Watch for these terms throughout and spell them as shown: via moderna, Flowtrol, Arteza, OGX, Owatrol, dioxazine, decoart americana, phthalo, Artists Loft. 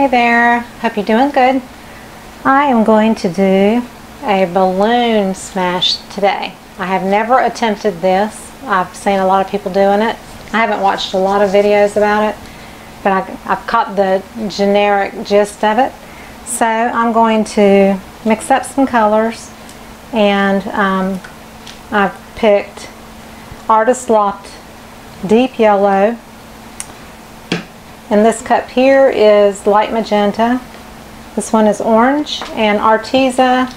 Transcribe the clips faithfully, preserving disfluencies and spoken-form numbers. Hey there, hope you're doing good. I am going to do a balloon smash today. I have never attempted this. I've seen a lot of people doing it. I haven't watched a lot of videos about it, but I, I've caught the generic gist of it. So I'm going to mix up some colors, and um, I've picked Artist Loft Deep Yellow. And this cup here is light magenta. This one is orange, and Arteza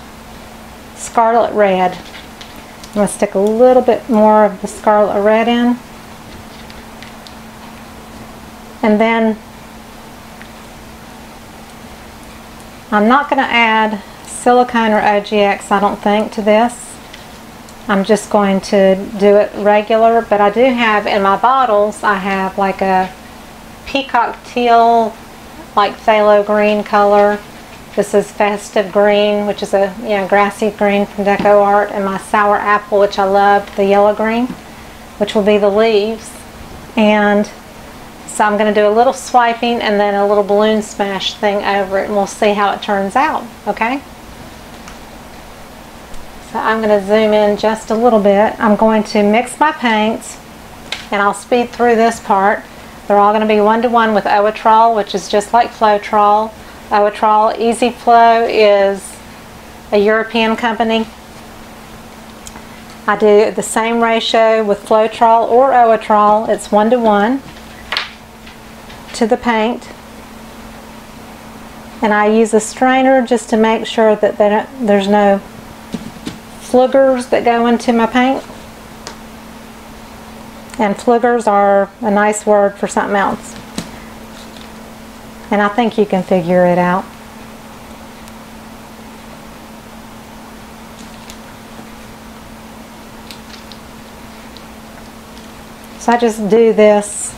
Scarlet Red. I'm going to stick a little bit more of the Scarlet Red in. And then I'm not going to add silicone or O G X, I don't think, to this. I'm just going to do it regular, but I do have in my bottles, I have like a peacock teal, like phthalo green color. This is festive green, which is a you know, grassy green from Deco Art, and my sour apple, which I love, the yellow green, which will be the leaves. And so I'm going to do a little swiping and then a little balloon smash thing over it, and we'll see how it turns out. Okay, so I'm going to zoom in just a little bit. I'm going to mix my paints, and I'll speed through this part. They're all going to be one-to-one with Owatrol, which is just like Flowtrol. Owatrol Easy Flow is a European company. I do the same ratio with Flowtrol or Owatrol. It's one-to-one to the paint. And I use a strainer just to make sure that they don't, there's no flugers that go into my paint. And flugers are a nice word for something else, and I think you can figure it out. So I just do this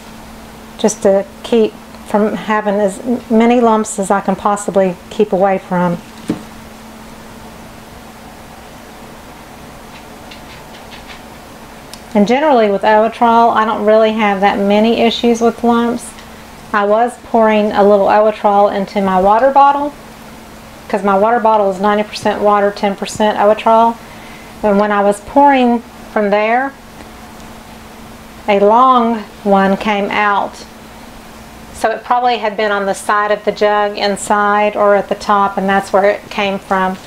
just to keep from having as many lumps as I can possibly keep away from. And generally with Owatrol, I don't really have that many issues with lumps. I was pouring a little Owatrol into my water bottle, because my water bottle is ninety percent water, ten percent Owatrol. And when I was pouring from there, a long one came out. So it probably had been on the side of the jug inside or at the top, and that's where it came from.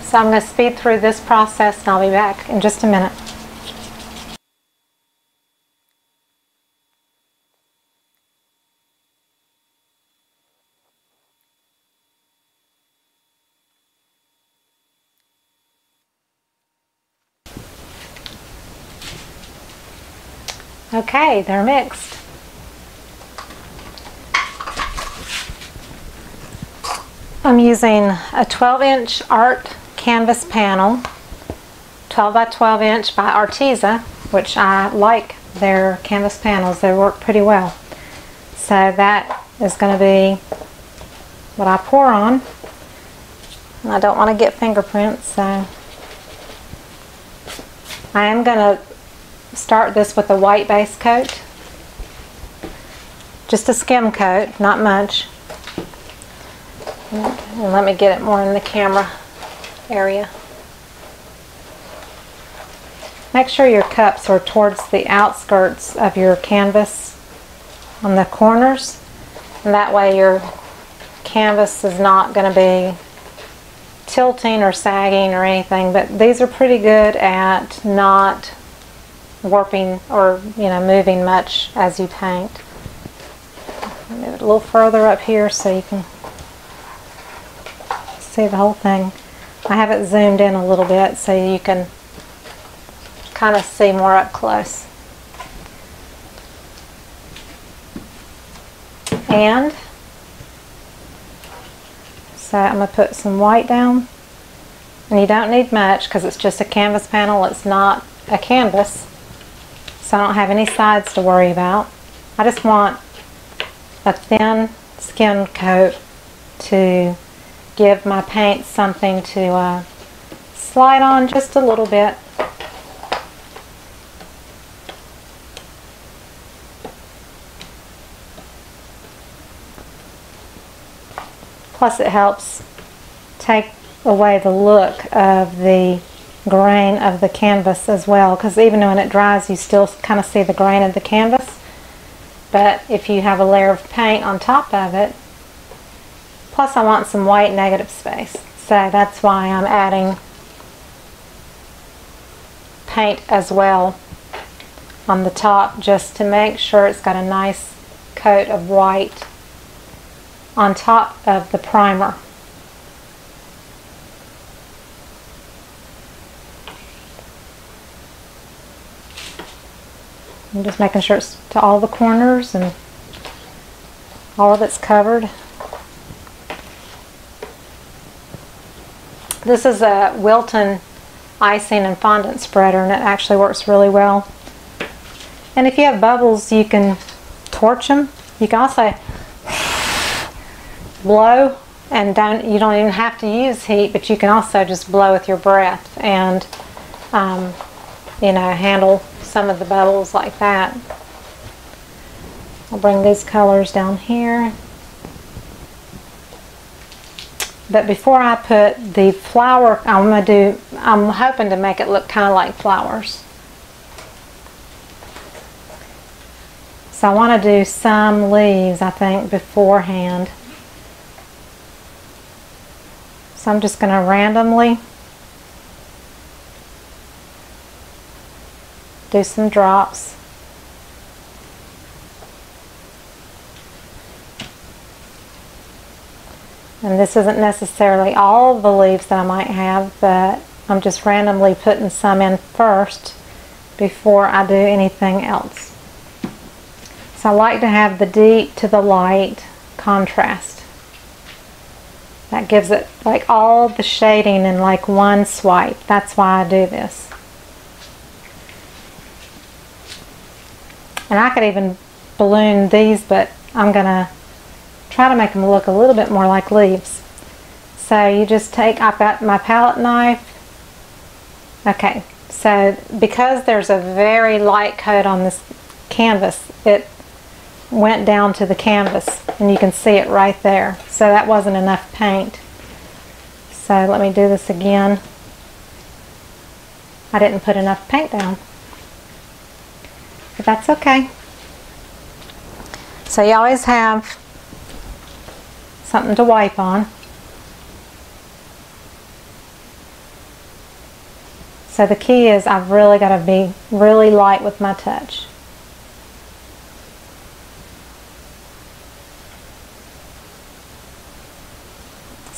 So I'm going to speed through this process, and I'll be back in just a minute. Okay, they're mixed. I'm using a twelve inch art canvas panel, twelve by twelve inch by Arteza, which I like their canvas panels. They work pretty well. So that is going to be what I pour on. And I don't want to get fingerprints, so I am going to start this with a white base coat, just a skim coat, not much. And let me get it more in the camera area. Make sure your cups are towards the outskirts of your canvas on the corners, and that way your canvas is not going to be tilting or sagging or anything. But these are pretty good at not warping or you know moving much as you paint. Move it a little further up here so you can see the whole thing. I have it zoomed in a little bit so you can kind of see more up close. And so I'm going to put some white down. And you don't need much because it's just a canvas panel. It's not a canvas. So I don't have any sides to worry about. I just want a thin skin coat to give my paint something to uh, slide on just a little bit. Plus it helps take away the look of the grain of the canvas as well, because even when it dries you still kind of see the grain of the canvas, but if you have a layer of paint on top of it. Plus I want some white negative space, so that's why I'm adding paint as well on the top, just to make sure it's got a nice coat of white on top of the primer. I'm just making sure it's to all the corners and all of it's covered. This is a Wilton icing and fondant spreader, and it actually works really well. And if you have bubbles, you can torch them. You can also blow, and don't you don't even have to use heat, but you can also just blow with your breath and um, you know, handle some of the bubbles like that. I'll bring these colors down here. But before I put the flower, I'm gonna do, I'm hoping to make it look kind of like flowers. So I want to do some leaves, I think, beforehand. So I'm just gonna randomly do some drops. And this isn't necessarily all the leaves that I might have, but I'm just randomly putting some in first before I do anything else. So I like to have the deep to the light contrast. That gives it like all the shading in like one swipe. That's why I do this. And I could even balloon these, but I'm gonna try to make them look a little bit more like leaves. So you just take, I've got my palette knife. Okay, so because there's a very light coat on this canvas, it went down to the canvas and you can see it right there. So that wasn't enough paint. So let me do this again. I didn't put enough paint down, but that's okay. So you always have something to wipe on. So the key is I've really got to be really light with my touch.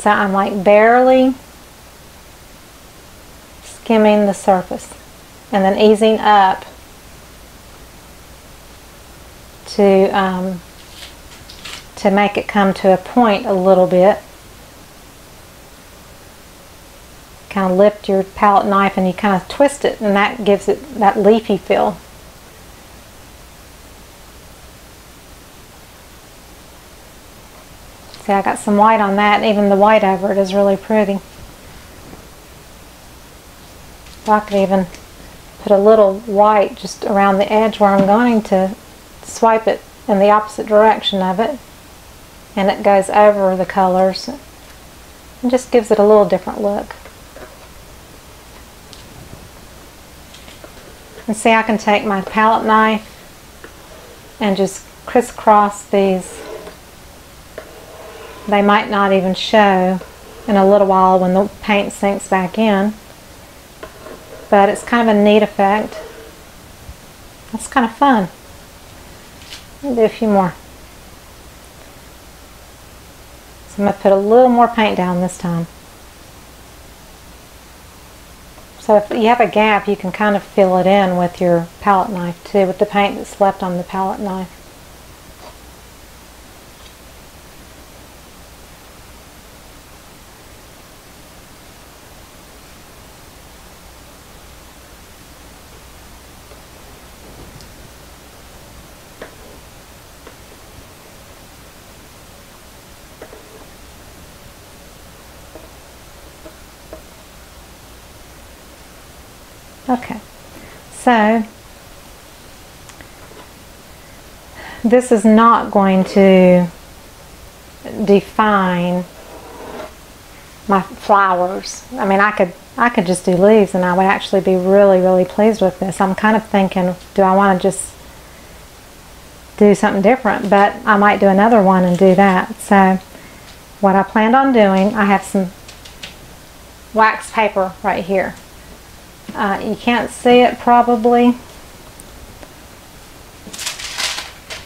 So I'm like barely skimming the surface and then easing up to um, to make it come to a point a little bit. Kind of lift your palette knife and you kind of twist it, and that gives it that leafy feel. See, I got some white on that. Even the white over it is really pretty. So I could even put a little white just around the edge where I'm going to swipe it in the opposite direction of it, and it goes over the colors and just gives it a little different look. And see, I can take my palette knife and just crisscross these. They might not even show in a little while when the paint sinks back in, but it's kind of a neat effect. It's kind of fun. I'll do a few more. So I'm going to put a little more paint down this time. So if you have a gap, you can kind of fill it in with your palette knife too, with the paint that's left on the palette knife. Okay, so this is not going to define my flowers. I mean, I could I could just do leaves and I would actually be really, really pleased with this. I'm kind of thinking, do I want to just do something different? But I might do another one and do that. So what I planned on doing, I have some wax paper right here. Uh, you can't see it probably,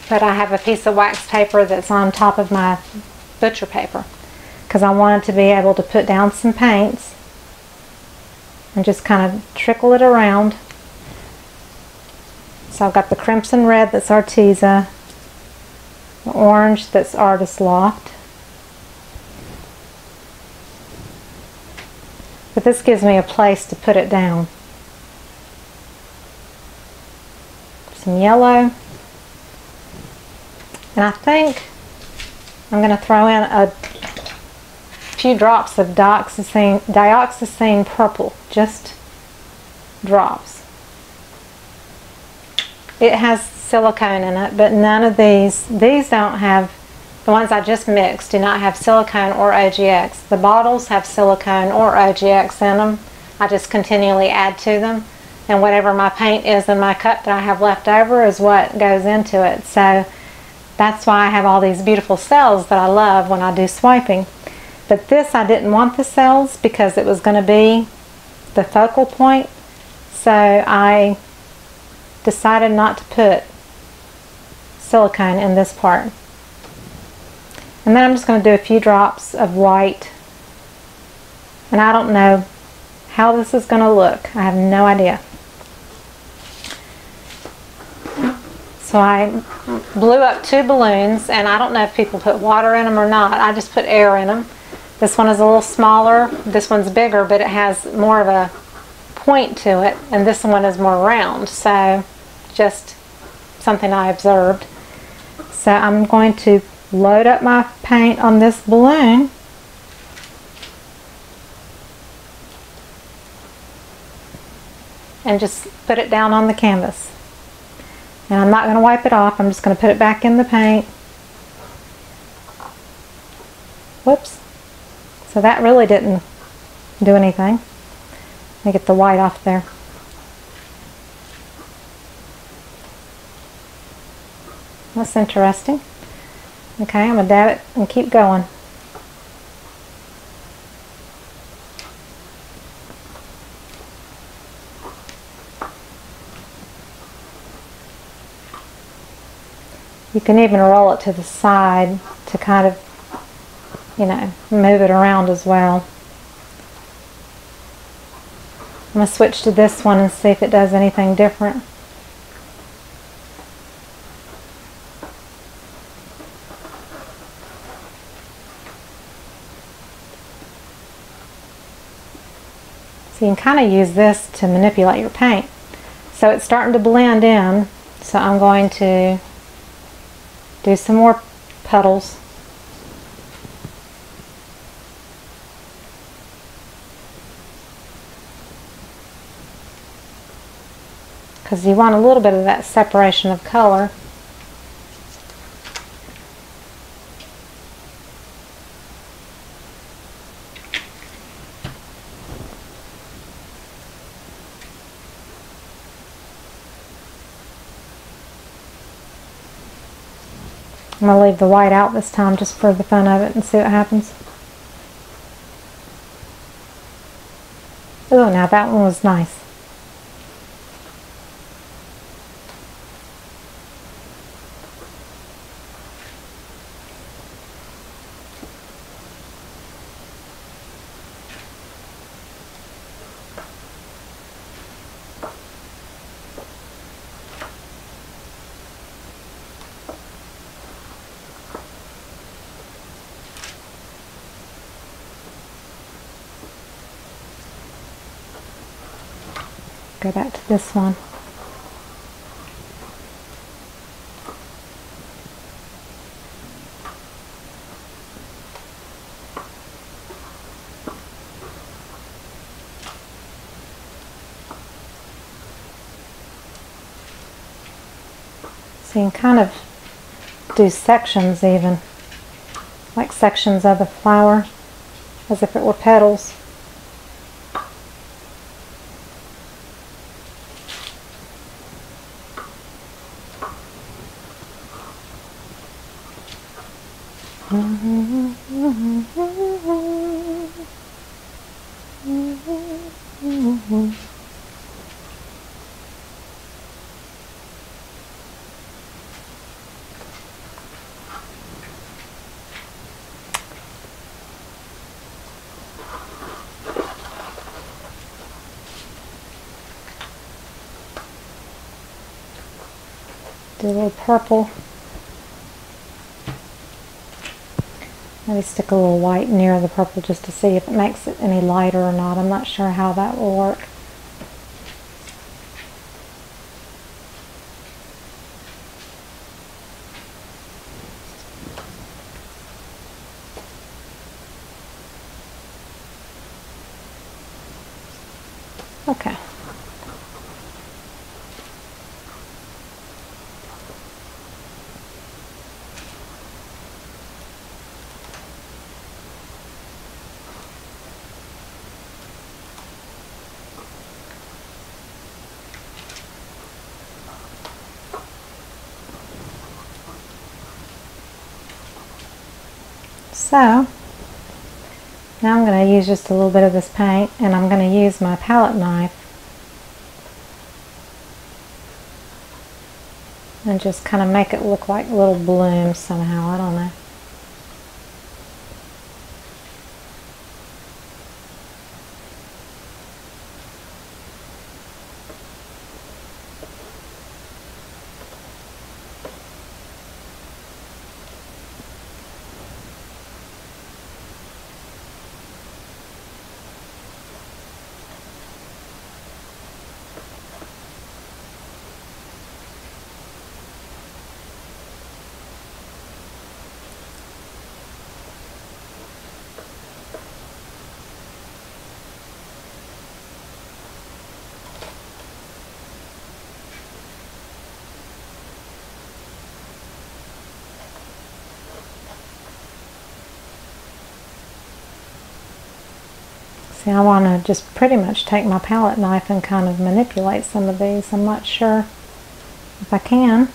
but I have a piece of wax paper that's on top of my butcher paper because I wanted to be able to put down some paints and just kind of trickle it around. So I've got the crimson red, that's Arteza, the orange, that's Artist Loft. But this gives me a place to put it down. Some yellow. And I think I'm going to throw in a few drops of dioxazine, dioxazine purple, just drops. It has silicone in it, but none of these, these don't have, the ones I just mixed do not have silicone or O G X. The bottles have silicone or O G X in them. I just continually add to them, and whatever my paint is in my cup that I have left over is what goes into it. So that's why I have all these beautiful cells that I love when I do swiping. But this, I didn't want the cells because it was going to be the focal point. So I decided not to put silicone in this part. And then I'm just going to do a few drops of white. And I don't know how this is going to look. I have no idea. So I blew up two balloons, and I don't know if people put water in them or not. I just put air in them. This one is a little smaller. This one's bigger, but it has more of a point to it, and this one is more round. So just something I observed. So I'm going to load up my paint on this balloon. And just put it down on the canvas. And I'm not going to wipe it off. I'm just going to put it back in the paint. Whoops. So that really didn't do anything. Let me get the white off there. That's interesting. Okay, I'm going to dab it and keep going. You can even roll it to the side to kind of, you know, move it around as well. I'm going to switch to this one and see if it does anything different. So you can kind of use this to manipulate your paint. So it's starting to blend in, so I'm going to do some more petals. Because you want a little bit of that separation of color. I'm going to leave the white out this time just for the fun of it and see what happens. Oh, now that one was nice. Go back to this one. So you can kind of do sections even, like sections of the flower. as if it were petals. Do a little purple. Maybe stick a little white near the purple just to see if it makes it any lighter or not. I'm not sure how that will work. Okay. So now I'm going to use just a little bit of this paint, and I'm going to use my palette knife and just kind of make it look like little blooms somehow, I don't know. I want to just pretty much take my palette knife and kind of manipulate some of these. I'm not sure if I can.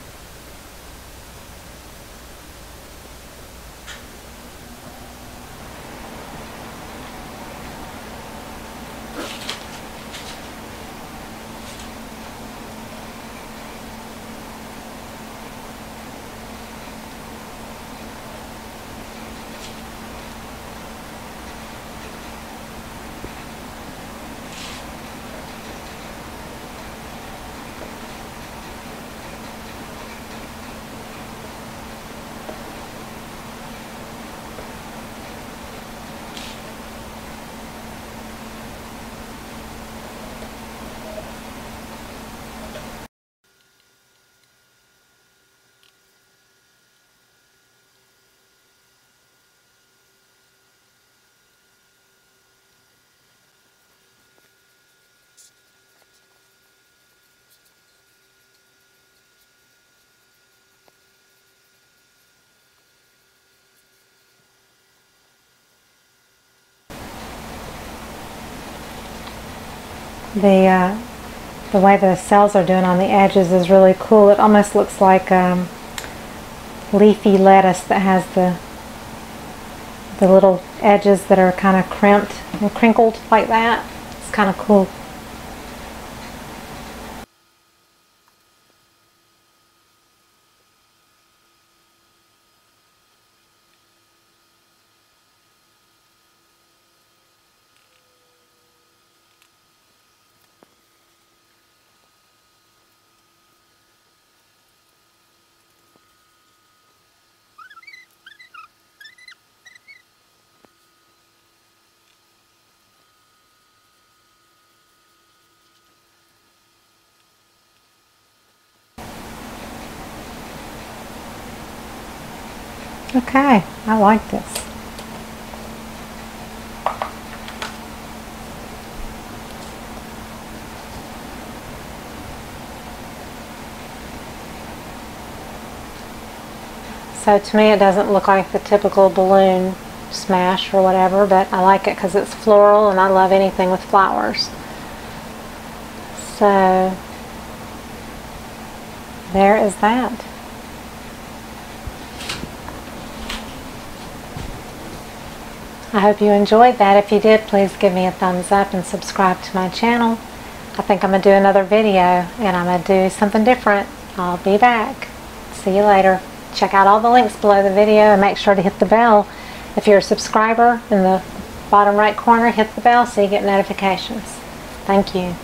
The, uh, the way the cells are doing on the edges is really cool. It almost looks like um, leafy lettuce that has the, the little edges that are kind of crimped and crinkled like that. It's kind of cool. Okay, I like this. So to me it doesn't look like the typical balloon smash or whatever, but I like it because it's floral and I love anything with flowers. So there is that. I hope you enjoyed that. If you did, please give me a thumbs up and subscribe to my channel. I think I'm going to do another video, and I'm going to do something different. I'll be back. See you later. Check out all the links below the video and make sure to hit the bell. If you're a subscriber, in the bottom right corner, hit the bell so you get notifications. Thank you.